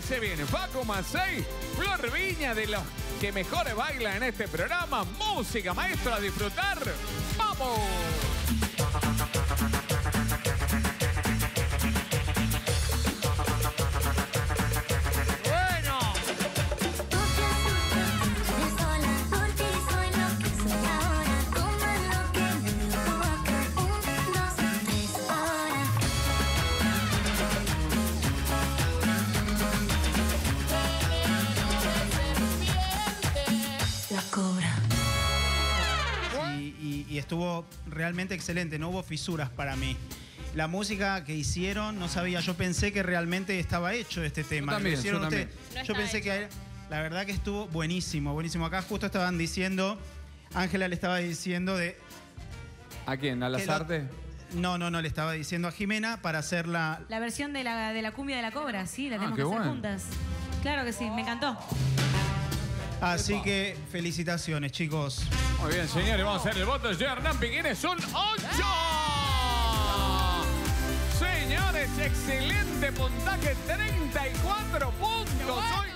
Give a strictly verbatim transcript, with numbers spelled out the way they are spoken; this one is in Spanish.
Se viene Facu Mazzei, Flor Vigna, de los que mejor baila en este programa. Música, maestro, a disfrutar. ¡Vamos! Y, y estuvo realmente excelente, no hubo fisuras para mí. La música que hicieron, no sabía, yo pensé que realmente estaba hecho este tema. Yo también, yo, también. No yo pensé hecho. que la verdad que estuvo buenísimo, buenísimo. Acá justo estaban diciendo, Ángela le estaba diciendo de... ¿A quién? ¿A las artes? No, no, no, le estaba diciendo a Jimena para hacer la... La versión de la, de la cumbia de la cobra, sí, la ah, tenemos que hacer bueno. juntas. Claro que sí, me encantó. Así que felicitaciones, chicos. Muy bien, señores, vamos a hacer el voto. Yo, Hernán Piquín, es un ocho. Señores, excelente puntaje, treinta y cuatro puntos.